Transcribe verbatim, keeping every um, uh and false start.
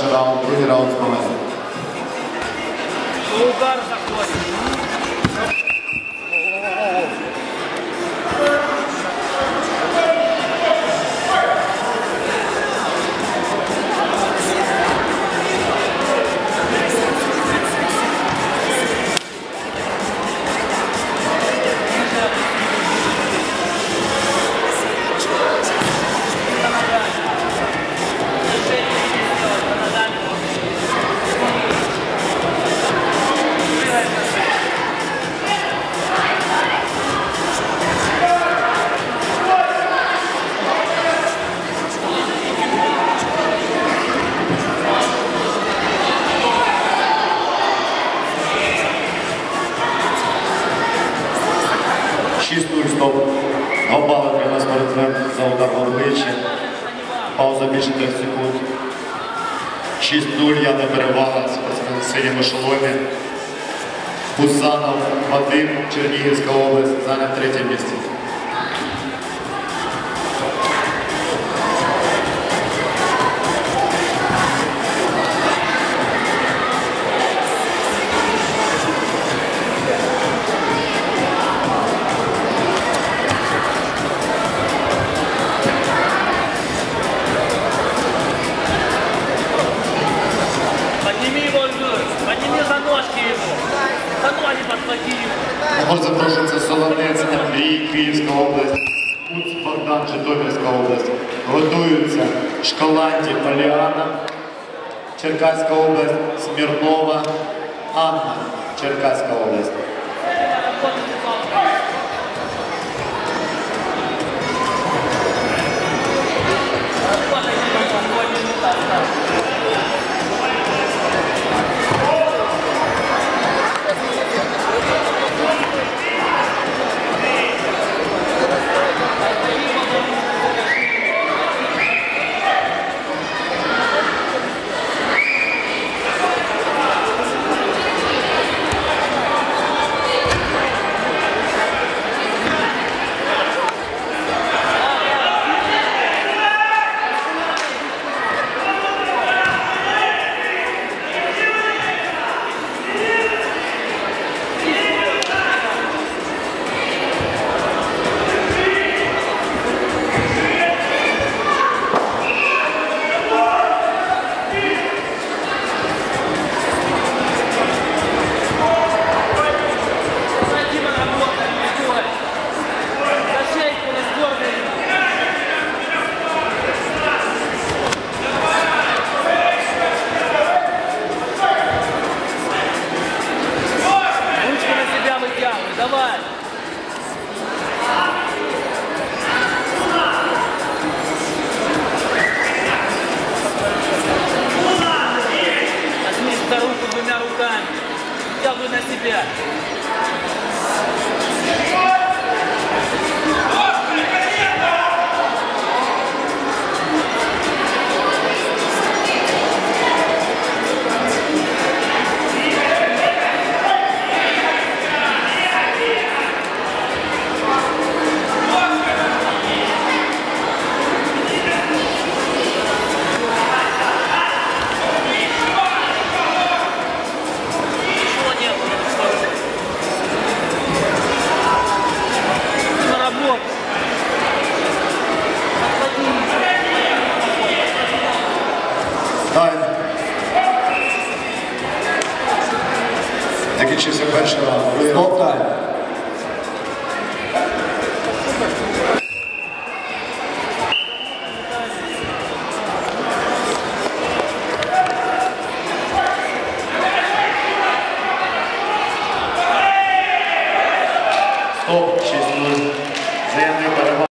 перший раунд, другий раунд в команді. Удар заходить. шість нуль, явна перевага в синьому шоломі. Пусанов Вадим, Чернігівська область, зайняв третє місце. Також запрошується Солонець, Київська область, Уцбордан, Житомирська область. Готуються Школанди, Полиана, Черкасская область, Смирнова, Анна, Черкасская область. Закінчився перший раунд. Другий раунд.